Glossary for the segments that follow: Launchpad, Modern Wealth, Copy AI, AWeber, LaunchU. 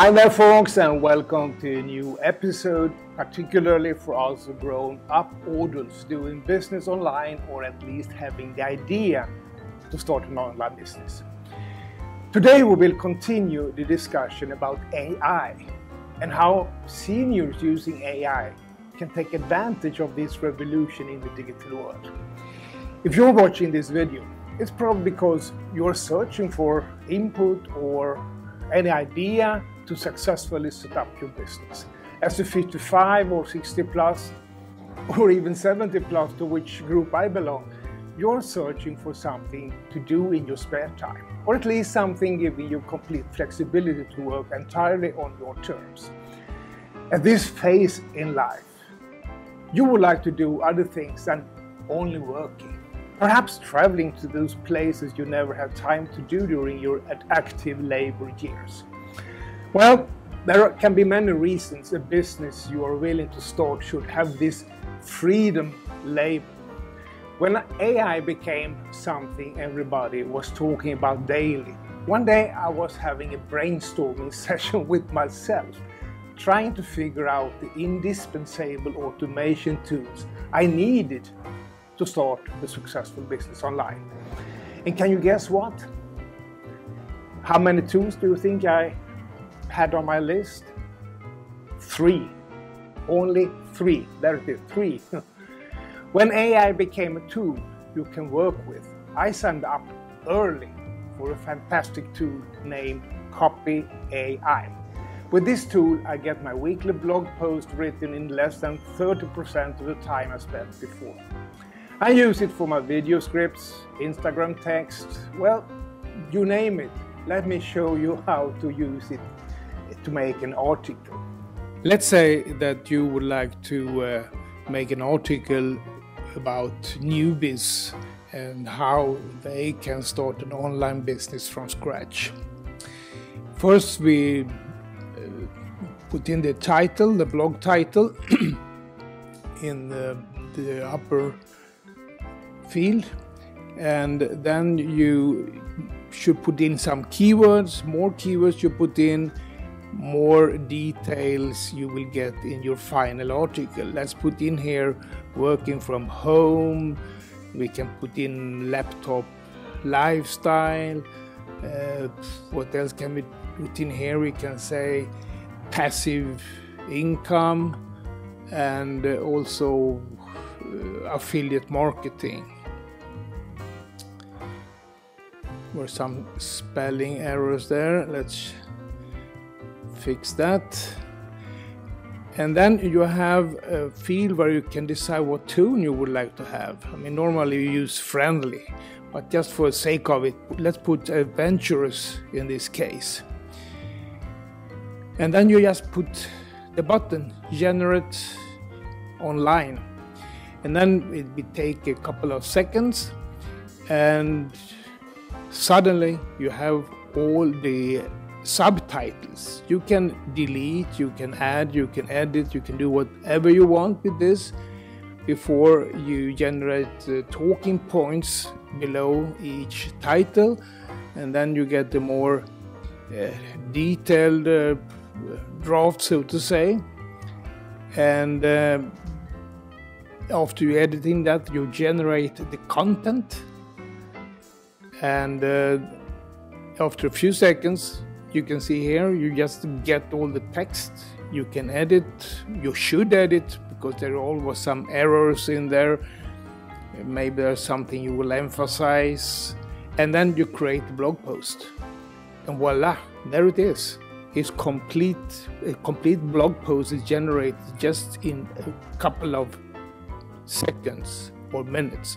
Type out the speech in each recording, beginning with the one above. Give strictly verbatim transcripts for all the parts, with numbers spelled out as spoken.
Hi there folks, and welcome to a new episode, particularly for us grown up adults doing business online, or at least having the idea to start an online business. Today we will continue the discussion about A I and how seniors using A I can take advantage of this revolution in the digital world. If you're watching this video, it's probably because you're searching for input or any idea to successfully set up your business. As a fifty-five or sixty plus, or even seventy plus, to which group I belong, you're searching for something to do in your spare time, or at least something giving you complete flexibility to work entirely on your terms. At this phase in life, you would like to do other things than only working. Perhaps traveling to those places you never have time to do during your active labor years. Well, there can be many reasons a business you are willing to start should have this freedom label. When A I became something everybody was talking about daily, one day I was having a brainstorming session with myself, trying to figure out the indispensable automation tools I needed to start a successful business online. And can you guess what? How many tools do you think I had on my list? Three. Only three. There it is, three. When A I became a tool you can work with, I signed up early for a fantastic tool named Copy A I. With this tool, I get my weekly blog post written in less than thirty percent of the time I spent before. I use it for my video scripts, Instagram texts, well, you name it. Let me show you how to use it to make an article. Let's say that you would like to uh, make an article about newbies and how they can start an online business from scratch. First, we uh, put in the title, the blog title, in the, the upper field, and then you should put in some keywords. More keywords you put in, more details you will get in your final article. Let's put in here working from home. We can put in laptop lifestyle. Uh, what else can we put in here? We can say passive income, and also uh, affiliate marketing. Were some spelling errors there. Let's fix that. And then you have a field where you can decide what tune you would like to have. I mean, normally you use friendly, but just for the sake of it, let's put adventurous in this case. And then you just put the button generate online, and then it will take a couple of seconds, and suddenly you have all the subtitles. You can delete, you can add, you can edit, you can do whatever you want with this before you generate uh, talking points below each title, and then you get the more uh, detailed uh, draft, so to say. And uh, after you editing that, you generate the content. And uh, after a few seconds, you can see here, you just get all the text. You can edit, you should edit, because there are always some errors in there. Maybe there's something you will emphasize. And then you create a blog post. And voila, there it is. It's complete, a complete blog post is generated just in a couple of seconds or minutes.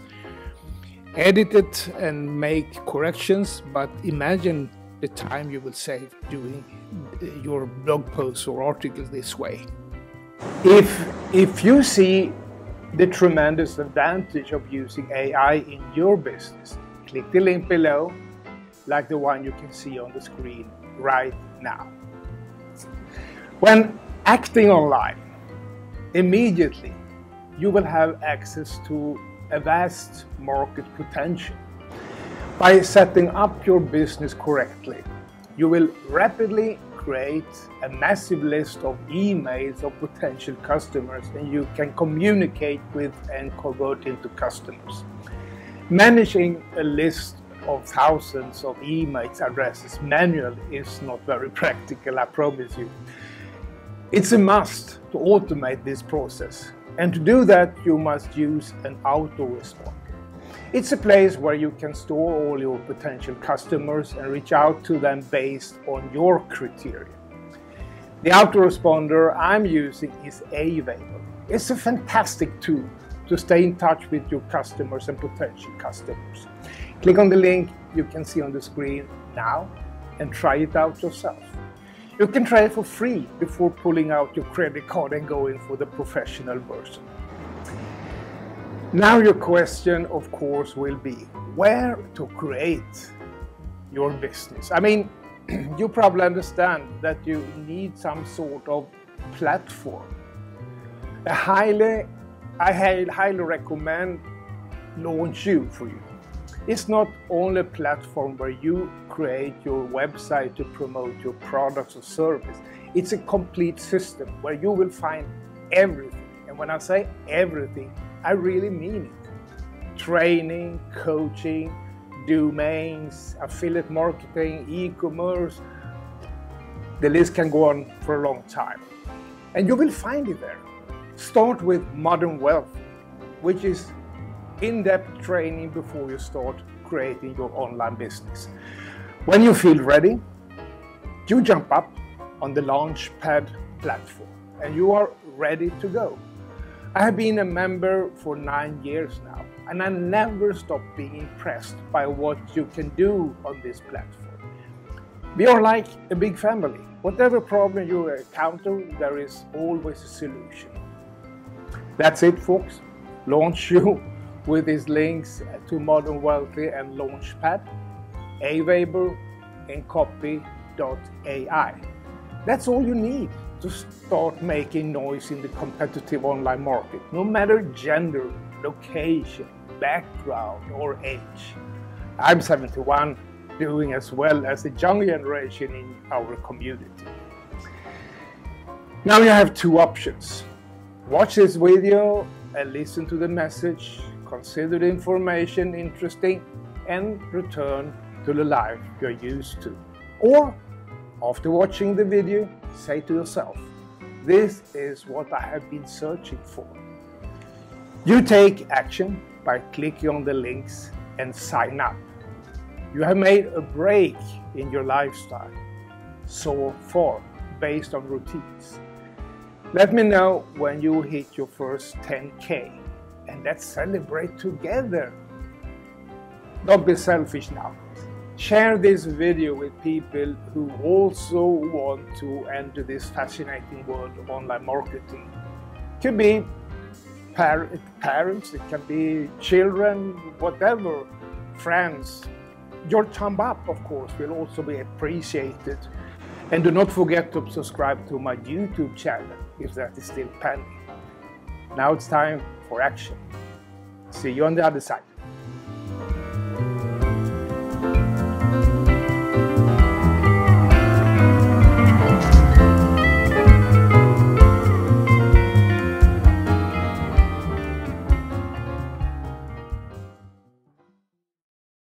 Edit it and make corrections, but imagine the time you will save doing your blog posts or articles this way. If, if you see the tremendous advantage of using A I in your business, click the link below, like the one you can see on the screen right now. When acting online, immediately you will have access to a vast market potential. By setting up your business correctly, you will rapidly create a massive list of emails of potential customers, and you can communicate with and convert into customers. Managing a list of thousands of email addresses manually is not very practical, I promise you. It's a must to automate this process, and to do that you must use an autoresponder. It's a place where you can store all your potential customers and reach out to them based on your criteria. The autoresponder I'm using is AWeber. It's a fantastic tool to stay in touch with your customers and potential customers. Click on the link you can see on the screen now and try it out yourself. You can try it for free before pulling out your credit card and going for the professional version. Now your question, of course, will be where to create your business. I mean, you probably understand that you need some sort of platform. A highly, I highly recommend LaunchU for you. It's not only a platform where you create your website to promote your products or service. It's a complete system where you will find everything. And when I say everything, I really mean it. Training, coaching, domains, affiliate marketing, e-commerce. The list can go on for a long time. And you will find it there. Start with Modern Wealth, which is in-depth training before you start creating your online business. When you feel ready, you jump up on the Launchpad platform and you are ready to go. I have been a member for nine years now, and I never stop being impressed by what you can do on this platform. We are like a big family. Whatever problem you encounter, there is always a solution. That's it, folks. LaunchU with his links to Modern Wealthy and Launchpad, AWeber, and Copy dot A I. That's all you need to start making noise in the competitive online market, no matter gender, location, background, or age. I'm seventy-one, doing as well as the young generation in our community. Now you have two options. Watch this video and listen to the message, consider the information interesting, and return to the life you're used to. Or, after watching the video, say to yourself, this is what I have been searching for. You take action by clicking on the links and sign up. You have made a break in your lifestyle so far based on routines. Let me know when you hit your first ten K, and let's celebrate together. Don't be selfish now. Share this video with people who also want to enter this fascinating world of online marketing. It can be par parents, it can be children, whatever, friends. Your thumb up, of course, will also be appreciated. And do not forget to subscribe to my YouTube channel if that is still pending. Now it's time for action. See you on the other side.